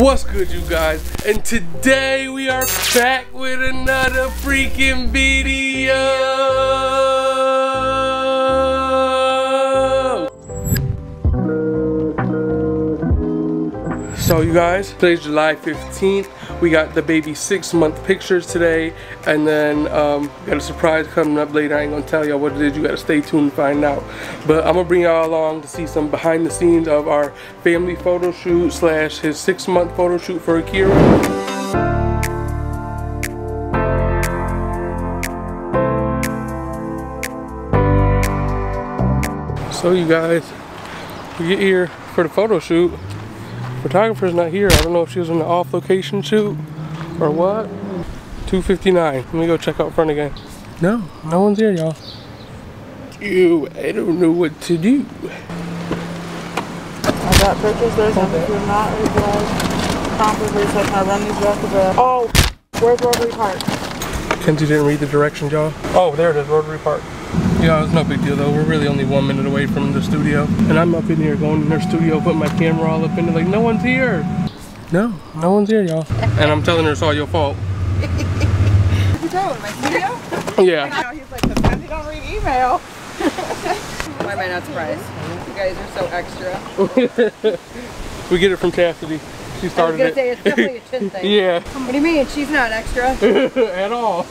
What's good, you guys? And today we are back with another freaking video. So you guys, today's July 15th. We got the baby's 6-month pictures today, and then got a surprise coming up later. I ain't gonna tell y'all what it is. You gotta stay tuned to find out. But I'm gonna bring y'all along to see some behind the scenes of our family photo shoot slash his 6-month photo shoot for Akira. So you guys, we get here for the photo shoot. Photographer's not here. I don't know if she was on the off location shoot or what. 2:59. Let me go check out front again. No one's here, y'all. Ew, I don't know what to do. I got purchase those. If you're not resolved, promptly reset my run these rest of the. Oh, where's Rotary Park? Kenzie didn't read the directions, y'all. Oh, there it is, Rotary Park. Yeah, it's no big deal though. We're really only 1 minute away from the studio. And I'm up in here going in her studio, putting my camera all up in it, like, no one's here. No one's here, y'all. And I'm telling her it's all your fault. You told him, my studio? Yeah. He's like, sometimes you don't read email. Why am I not surprised? You guys are so extra. We get it from Cassidy. She started it. I was gonna say, it's definitely a chin thing. Yeah. What do you mean? She's not extra. At all.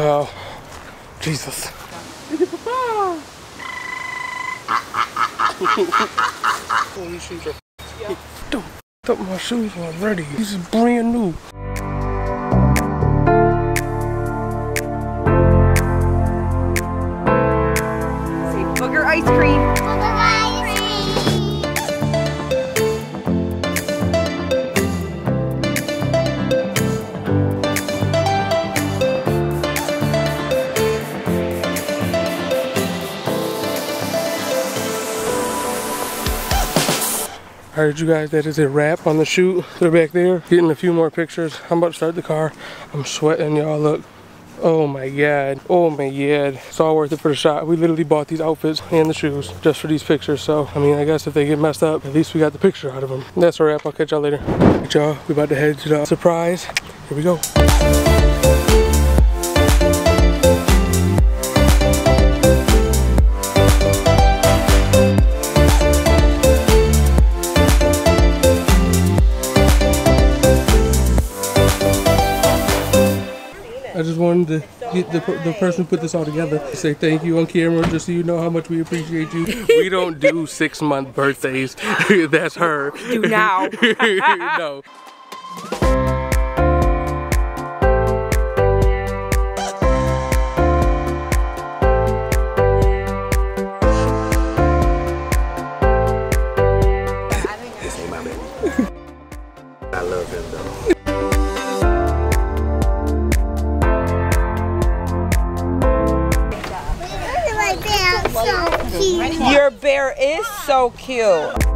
Oh, Jesus. Oh, these shoes are yeah. Don't f*** up my shoes already. This is brand new. Say booger ice cream. Booger ice cream. Alright, you guys, that is a wrap on the shoot. They're back there getting a few more pictures. I'm about to start the car. I'm sweating, y'all. Look. Oh my god. Oh my god. It's all worth it for the shot. We literally bought these outfits and the shoes just for these pictures. So, I mean, I guess if they get messed up, at least we got the picture out of them. That's a wrap. I'll catch y'all later. Alright, y'all. We about to head to the surprise. Here we go. I just wanted to get the person who put this all together to say thank you on camera, just so you know how much we appreciate you. We don't do 6-month birthdays. That's her. Do now. No. This ain't my baby. I love him though. Your bear is so cute.